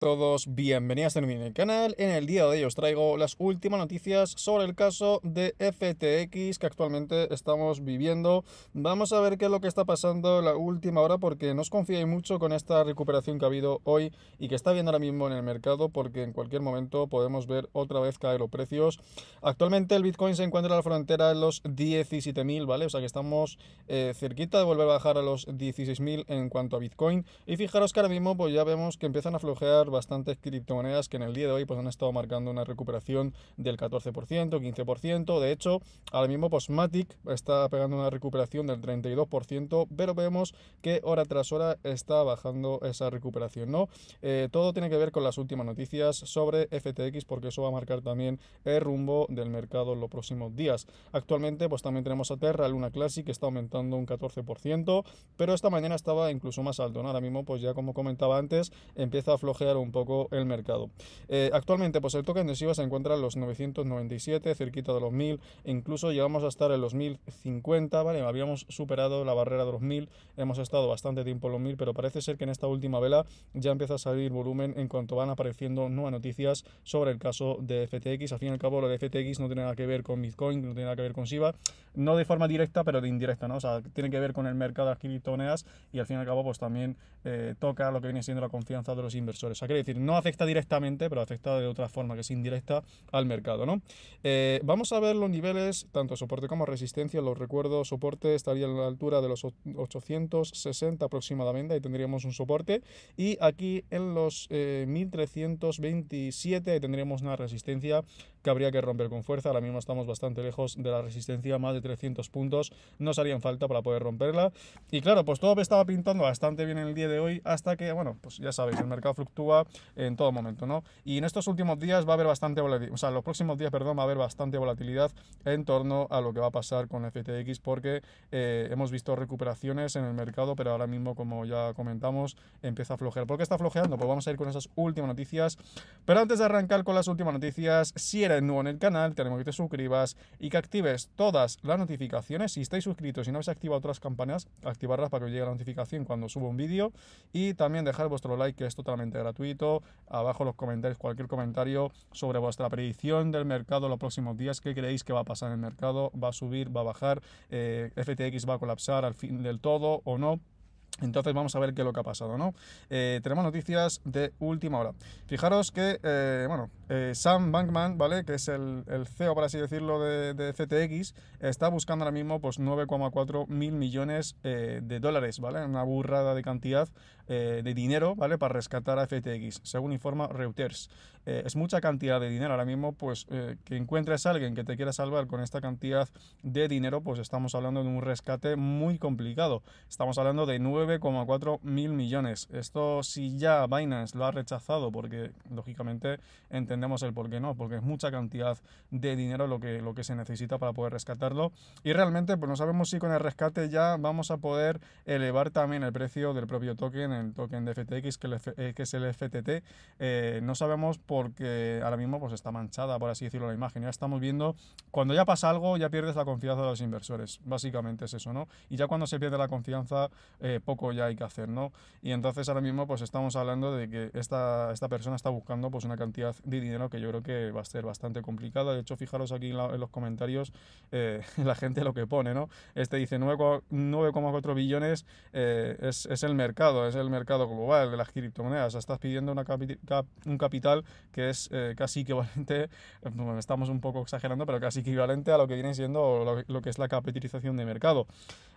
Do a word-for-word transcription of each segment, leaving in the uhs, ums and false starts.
Todos bienvenidos a mi canal. En el día de hoy os traigo las últimas noticias sobre el caso de F T X que actualmente estamos viviendo. Vamos a ver qué es lo que está pasando la última hora, porque no os confiéis mucho con esta recuperación que ha habido hoy y que está habiendo ahora mismo en el mercado, porque en cualquier momento podemos ver otra vez caer los precios. Actualmente el Bitcoin se encuentra en la frontera en los diecisiete mil, ¿vale? O sea que estamos eh, cerquita de volver a bajar a los dieciséis mil en cuanto a Bitcoin. Y fijaros que ahora mismo pues ya vemos que empiezan a flojear bastantes criptomonedas que en el día de hoy pues han estado marcando una recuperación del catorce por ciento, quince por ciento. De hecho, ahora mismo pues Matic está pegando una recuperación del treinta y dos por ciento, pero vemos que hora tras hora está bajando esa recuperación, ¿no? Eh, todo tiene que ver con las últimas noticias sobre F T X, porque eso va a marcar también el rumbo del mercado en los próximos días. Actualmente pues también tenemos a Terra Luna Classic, que está aumentando un catorce por ciento, pero esta mañana estaba incluso más alto, ¿no? Ahora mismo pues ya, como comentaba antes, empieza a flojear un poco el mercado. Eh, actualmente pues el token de Shiba se encuentra en los novecientos noventa y siete, cerquita de los mil, e incluso llegamos a estar en los mil cincuenta, ¿vale? Habíamos superado la barrera de los mil, hemos estado bastante tiempo en los mil, pero parece ser que en esta última vela ya empieza a salir volumen en cuanto van apareciendo nuevas noticias sobre el caso de F T X. Al fin y al cabo, lo de F T X no tiene nada que ver con Bitcoin, no tiene nada que ver con Shiba, no de forma directa, pero de indirecta, ¿no? O sea, tiene que ver con el mercado de las criptomonedas y al fin y al cabo pues también eh, toca lo que viene siendo la confianza de los inversores. Quiere decir, no afecta directamente, pero afecta de otra forma que es indirecta al mercado, ¿no? Eh, vamos a ver los niveles, tanto soporte como resistencia. Los recuerdo, soporte estaría en la altura de los ochocientos sesenta aproximadamente, ahí tendríamos un soporte, y aquí en los eh, mil trescientos veintisiete ahí tendríamos una resistencia que habría que romper con fuerza. Ahora mismo estamos bastante lejos de la resistencia, más de trescientos puntos nos harían falta para poder romperla. Y claro, pues todo me estaba pintando bastante bien en el día de hoy, hasta que, bueno, pues ya sabéis, el mercado fluctúa en todo momento, ¿no? Y en estos últimos días va a haber bastante volatilidad, o sea, los próximos días, perdón, va a haber bastante volatilidad en torno a lo que va a pasar con F T X, porque eh, hemos visto recuperaciones en el mercado, pero ahora mismo, como ya comentamos, empieza a flojear. ¿Por qué está flojeando? Pues vamos a ir con esas últimas noticias. Pero antes de arrancar con las últimas noticias, si eres nuevo en el canal, te animo que te suscribas y que actives todas las notificaciones. Si estáis suscritos y no habéis activado otras campanas, activarlas para que os llegue la notificación cuando subo un vídeo, y también dejar vuestro like, que es totalmente gratuito. Abajo los comentarios, cualquier comentario sobre vuestra predicción del mercado los próximos días. ¿Qué creéis que va a pasar en el mercado? ¿Va a subir? ¿Va a bajar? Eh, ¿F T X va a colapsar al fin del todo o no? Entonces vamos a ver qué es lo que ha pasado, ¿no? Eh, tenemos noticias de última hora. Fijaros que, eh, bueno, eh, Sam Bankman, ¿vale? Que es el, el C E O, por así decirlo, de, de F T X, está buscando ahora mismo pues nueve coma cuatro mil millones eh, de dólares, ¿vale? Una burrada de cantidad eh, de dinero, ¿vale? Para rescatar a F T X, según informa Reuters. Eh, es mucha cantidad de dinero ahora mismo, pues eh, que encuentres a alguien que te quiera salvar con esta cantidad de dinero, pues estamos hablando de un rescate muy complicado. Estamos hablando de nueve coma cuatro mil millones. Esto, si ya Binance lo ha rechazado, porque lógicamente entendemos el por qué no, porque es mucha cantidad de dinero lo que, lo que se necesita para poder rescatarlo, y realmente pues no sabemos si con el rescate ya vamos a poder elevar también el precio del propio token, el token de F T X, que, el F, eh, que es el F T T. Eh, no sabemos, porque ahora mismo pues está manchada, por así decirlo, la imagen. Ya estamos viendo, cuando ya pasa algo ya pierdes la confianza de los inversores, básicamente es eso, ¿no? Y ya cuando se pierde la confianza, eh, poco ya hay que hacer, ¿no? Y entonces ahora mismo pues estamos hablando de que esta, esta persona está buscando pues una cantidad de dinero que yo creo que va a ser bastante complicada. De hecho, fijaros aquí en, la, en los comentarios eh, la gente lo que pone, ¿no? Este dice nueve coma cuatro billones, eh, es, es el mercado, es el mercado global de las criptomonedas. Estás pidiendo una capi, cap, un capital que es eh, casi equivalente, bueno, estamos un poco exagerando, pero casi equivalente a lo que viene siendo lo, lo que es la capitalización de mercado.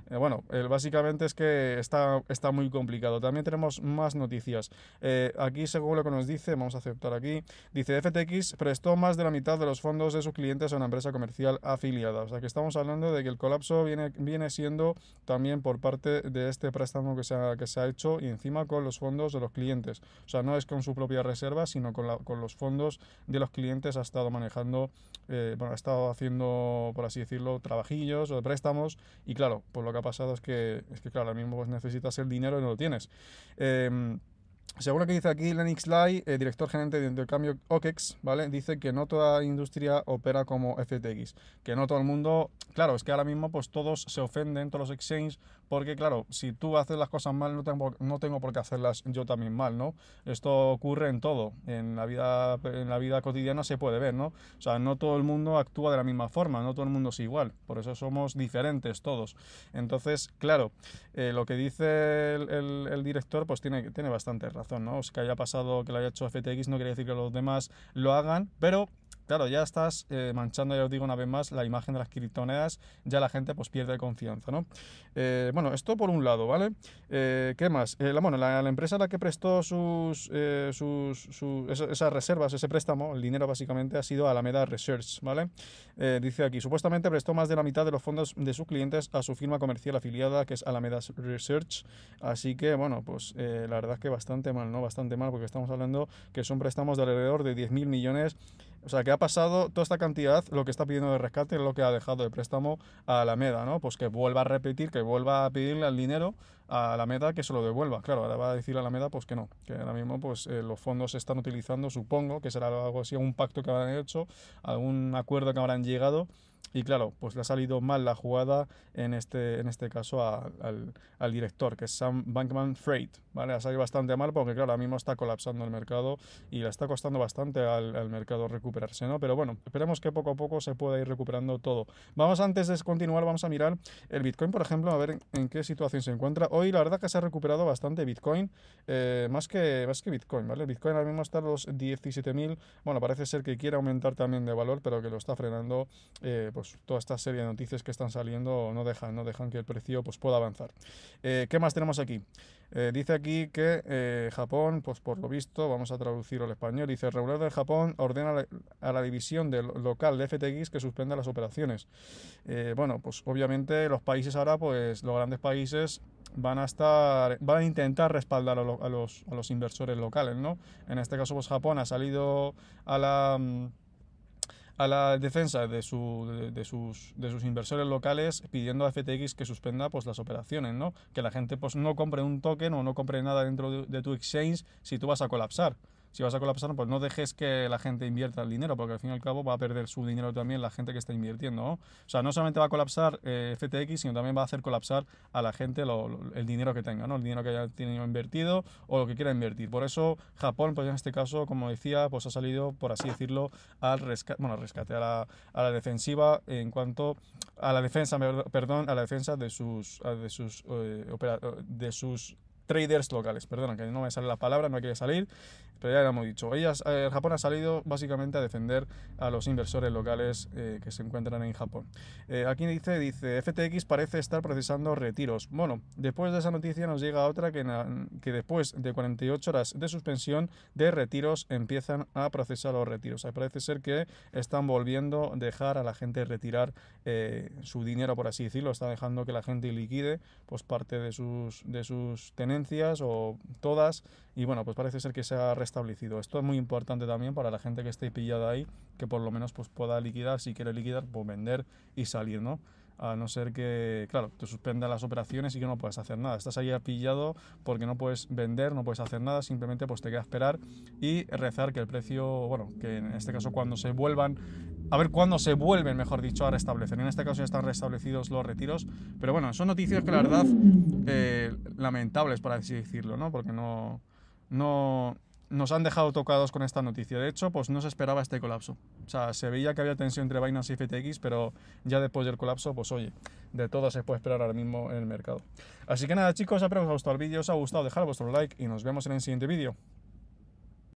Eh, bueno, el, básicamente es que está está muy complicado. También tenemos más noticias. Eh, aquí, según lo que nos dice, vamos a aceptar aquí, dice F T X prestó más de la mitad de los fondos de sus clientes a una empresa comercial afiliada. O sea que estamos hablando de que el colapso viene, viene siendo también por parte de este préstamo que se, ha, que se ha hecho, y encima con los fondos de los clientes. O sea, no es con su propia reserva, sino con, la, con los fondos de los clientes ha estado manejando, eh, bueno, ha estado haciendo, por así decirlo, trabajillos o préstamos, y claro, pues lo que ha pasado es que, es que claro, ahora mismo pues necesita el dinero y no lo tienes. Eh, según lo que dice aquí Lennix Lai, eh, director gerente de intercambio O K E X, ¿vale? Dice que no toda industria opera como F T X, que no todo el mundo... Claro, es que ahora mismo pues todos se ofenden, todos los exchanges, porque claro, si tú haces las cosas mal, no tengo, no tengo por qué hacerlas yo también mal, ¿no? Esto ocurre en todo, en la vida, en la vida cotidiana se puede ver, ¿no? O sea, no todo el mundo actúa de la misma forma, no todo el mundo es igual, por eso somos diferentes todos. Entonces, claro, eh, lo que dice el, el, el director, pues tiene, tiene bastante razón, ¿no? O sea, que haya pasado, que lo haya hecho F T X, no quiere decir que los demás lo hagan, pero... Claro, ya estás eh, manchando, ya os digo una vez más, la imagen de las criptomonedas, ya la gente pues pierde confianza, ¿no? Eh, bueno, esto por un lado, ¿vale? Eh, ¿Qué más? Eh, la, bueno, la, la empresa a la que prestó sus, eh, sus, sus, esas reservas, ese préstamo, el dinero básicamente, ha sido Alameda Research, ¿vale? Eh, dice aquí, supuestamente prestó más de la mitad de los fondos de sus clientes a su firma comercial afiliada, que es Alameda Research, así que, bueno, pues eh, la verdad es que bastante mal, ¿no? Bastante mal, porque estamos hablando que son préstamos de alrededor de diez mil millones, o sea, que ha pasado toda esta cantidad, lo que está pidiendo de rescate es lo que ha dejado de préstamo a Alameda, ¿no? Pues que vuelva a repetir, que vuelva a pedirle el dinero a Alameda, que se lo devuelva. Claro, ahora va a decir a Alameda pues que no, que ahora mismo pues eh, los fondos se están utilizando, supongo, que será algo así, un pacto que habrán hecho, algún acuerdo que habrán llegado. Y claro, pues le ha salido mal la jugada en este, en este caso a, al, al director, que es Sam Bankman-Fried, ¿vale? Ha salido bastante mal porque, claro, ahora mismo está colapsando el mercado y le está costando bastante al, al mercado recuperarse, ¿no? Pero bueno, esperemos que poco a poco se pueda ir recuperando todo. Vamos, antes de continuar, vamos a mirar el Bitcoin, por ejemplo, a ver en, en qué situación se encuentra. Hoy la verdad que se ha recuperado bastante Bitcoin, eh, más, que, más que Bitcoin, ¿vale? Bitcoin ahora mismo está a los diecisiete mil, bueno, parece ser que quiere aumentar también de valor, pero que lo está frenando, eh, pues Pues toda esta serie de noticias que están saliendo no dejan, no dejan que el precio pues, pueda avanzar. Eh, ¿Qué más tenemos aquí? Eh, dice aquí que eh, Japón, pues por lo visto, vamos a traducirlo al español, dice, el regulador de Japón ordena la, a la división de, local de F T X que suspenda las operaciones. Eh, bueno, pues obviamente los países ahora, pues los grandes países van a estar, van a intentar respaldar a, lo, a, los, a los inversores locales, ¿no? En este caso, pues Japón ha salido a la... a la defensa de, su, de, de, sus, de sus inversores locales pidiendo a F T X que suspenda pues, las operaciones, ¿no? Que la gente pues, no compre un token o no compre nada dentro de, de tu exchange si tú vas a colapsar. Si vas a colapsar, pues no dejes que la gente invierta el dinero, porque al fin y al cabo va a perder su dinero también la gente que está invirtiendo, ¿no? O sea, no solamente va a colapsar eh, F T X, sino también va a hacer colapsar a la gente lo, lo, el dinero que tenga, ¿no? El dinero que haya tenido invertido o lo que quiera invertir. Por eso, Japón, pues en este caso, como decía, pues ha salido, por así decirlo, al rescate, bueno, al rescate, a la, a la defensiva en cuanto a la defensa, perdón, a la defensa de sus, de sus, eh, opera, de sus traders locales, perdona, que no me sale la palabra, no me quiere salir, pero ya lo hemos dicho. Ellas, eh, Japón ha salido básicamente a defender a los inversores locales eh, que se encuentran en Japón. Eh, aquí dice, dice, F T X parece estar procesando retiros. Bueno, después de esa noticia nos llega otra que, que después de cuarenta y ocho horas de suspensión de retiros empiezan a procesar los retiros. O sea, parece ser que están volviendo a dejar a la gente retirar eh, su dinero, por así decirlo, está dejando que la gente liquide pues, parte de sus, de sus tenencias o todas, y bueno, pues parece ser que se ha restablecido. Esto es muy importante también para la gente que esté pillada ahí, que por lo menos pues pueda liquidar, si quiere liquidar, pues vender y salir, ¿no? A no ser que, claro, te suspendan las operaciones y que no puedas hacer nada. Estás ahí pillado porque no puedes vender, no puedes hacer nada, simplemente pues te queda esperar y rezar que el precio, bueno, que en este caso cuando se vuelvan, a ver cuándo se vuelven, mejor dicho, a restablecer. En este caso ya están restablecidos los retiros, pero bueno, son noticias que la verdad, eh, lamentables, para así decirlo, ¿no? Porque no, no... nos han dejado tocados con esta noticia. De hecho, pues no se esperaba este colapso. O sea, se veía que había tensión entre Binance y F T X, pero ya después del colapso, pues oye, de todo se puede esperar ahora mismo en el mercado. Así que nada, chicos, espero que os haya gustado el vídeo, os ha gustado, dejar vuestro like y nos vemos en el siguiente vídeo.